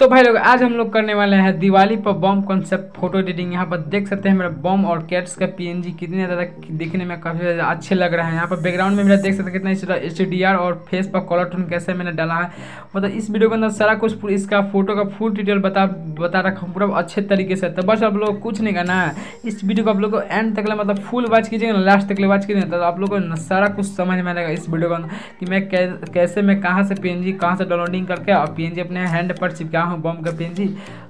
तो भाई लोग आज हम लोग करने वाले हैं दिवाली पर बॉम कॉन्सेप्ट फोटो एडिटिंग। यहाँ पर देख सकते हैं मेरा बॉम और कैट्स का पीएनजी कितने ज़्यादा दिखने में काफ़ी ज़्यादा अच्छे लग रहा है। यहाँ पर बैकग्राउंड में मेरा देख सकते हैं कितना एचडीआर और फेस पर कॉलर टोन कैसे मैंने डाला है। मतलब इस वीडियो के अंदर सारा कुछ इसका फोटो का फुल डिटेल बता रखा हूँ पूरा अच्छे तरीके से। तो बस आप लोग कुछ नहीं करना है, इस वीडियो को आप लोग को एंड तक मतलब फुल वॉच कीजिएगा, लास्ट तक वॉच कीजिएगा, तो आप लोग को सारा कुछ समझ में आएगा इस वीडियो के अंदर कि मैं कैसे मैं कहाँ से पीएनजी कहाँ से डाउनलोडिंग करके और पीएनजी अपने हैंड पर चिपका बम का पेंजी।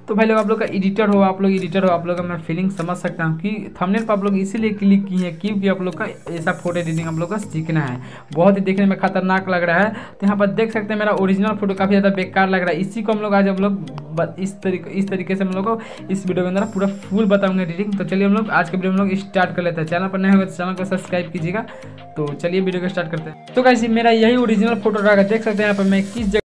तो भाई लोग आप लोग का एडिटर हो, आप लोग एडिटर हो, आप लोग का मैं फीलिंग समझ सकता हूँ कि थंबनेल पर आप लोग इसीलिए क्लिक किए हैं क्योंकि आप लोग का ऐसा फोटो एडिटिंग आप लोग का सीखना है। बहुत ही देखने में खतरनाक लग रहा है। तो यहाँ पर देख सकते हैं मेरा ओरिजिनल फोटो काफ़ी ज़्यादा बेकार लग रहा है। इसी को हम लोग आज हम लोग इस तरीके से हम लोग को इस वीडियो के अंदर पूरा फुल बताऊंगा एडिटिंग। तो चलिए हम लोग आज के वीडियो हम लोग स्टार्ट कर लेते हैं। चैनल पर नए होगा तो चैनल को सब्सक्राइब कीजिएगा। तो चलिए वीडियो को स्टार्ट करते हैं। तो गाइस मेरा यही ओरिजिनल फोटो रहेगा, देख सकते हैं यहाँ पर मैं किस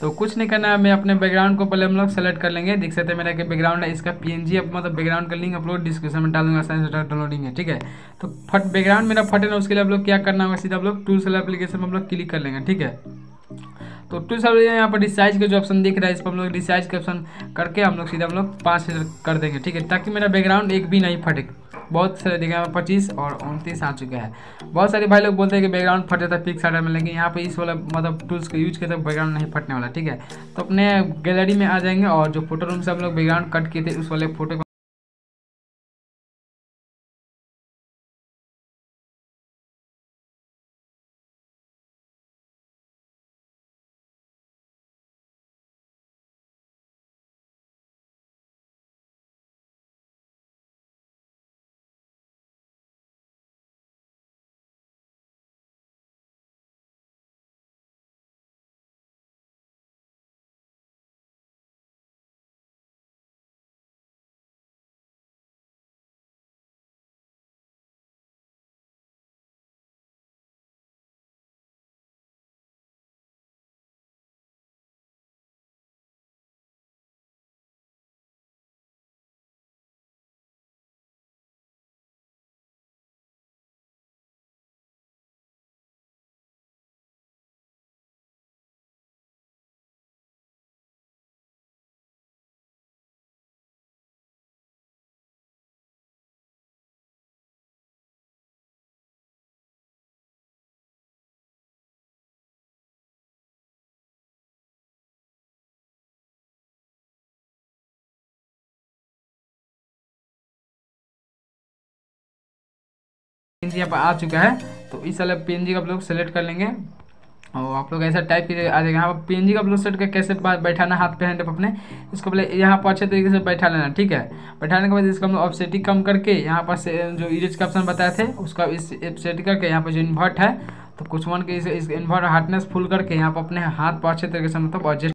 तो कुछ नहीं करना है, मैं अपने बैकग्राउंड को पहले हम लोग सेलेक्ट कर लेंगे। देख सकते हैं मेरा कि बैकग्राउंड है, इसका पीएनजी अब मतलब बैकग्राउंड का लिंक अपलोड डिस्क्रिप्शन में डाल दूंगा, साइंस डाउनलोडिंग है, ठीक है। तो फट बैकग्राउंड मेरा फटे ना, उसके लिए आप लोग क्या करना होगा, सीधा आप लोग टूल्स वाला एप्लीकेशन हम लोग क्लिक कर लेंगे, ठीक है। तो टूल्स वाले यहाँ पर रिसाइज का जो ऑप्शन दिख रहा है, इस पर हम लोग रिसाइज का ऑप्शन करके हम लोग सीधा हम लोग 5 कर देंगे, ठीक है, ताकि मेरा बैकग्राउंड एक भी नहीं फटे। बहुत सारे जगह 25 और 29 आ चुका है। बहुत सारे भाई लोग बोलते हैं कि बैकग्राउंड फट जाता है पिक्सआर्ट में, लेकिन यहाँ पे इस वाला मतलब टूल्स का यूज करते बैकग्राउंड नहीं फटने वाला, ठीक है। तो अपने गैलरी में आ जाएंगे और जो फोटो रूम से हम लोग बैकग्राउंड कट किए थे उस वाले फोटो को यहाँ पर आ चुका है, तो इस वाला पीएनजी का आप लोग सेलेक्ट कर लेंगे और आप लोग ऐसा टाइप कीजिए आ जाएगा। यहाँ पर पीएनजी का आप लोग सेट कर कैसे बैठाना, हाथ पे हैंड अपने इसको पहले यहाँ पर अच्छे तरीके से बैठा लेना, ठीक है। बैठाने के बाद इसका हम लोग ऑफसेटिंग कम करके यहाँ पर जो इरेज का ऑप्शन बताए थे उसका इस ऑफसेट करके यहाँ पर जो इन्वर्ट है तो कुछ वन के इस इन्वर्ट हार्डनेस फुल करके यहाँ पर अपने हाथ पर अच्छे तरीके से मतलब एडजस्ट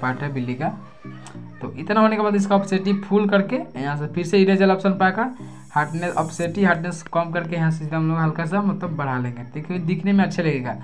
पार्ट है बिल्ली का। तो इतना होने के बाद इसका ऑफसेटी फुल करके यहाँ से फिर से इरेजल ऑप्शन पाकर हार्डनेस ऑफसेटी हार्डनेस कम करके यहाँ से हम लोग हल्का सा मतलब बढ़ा लेंगे, देखिए दिखने में अच्छा लगेगा।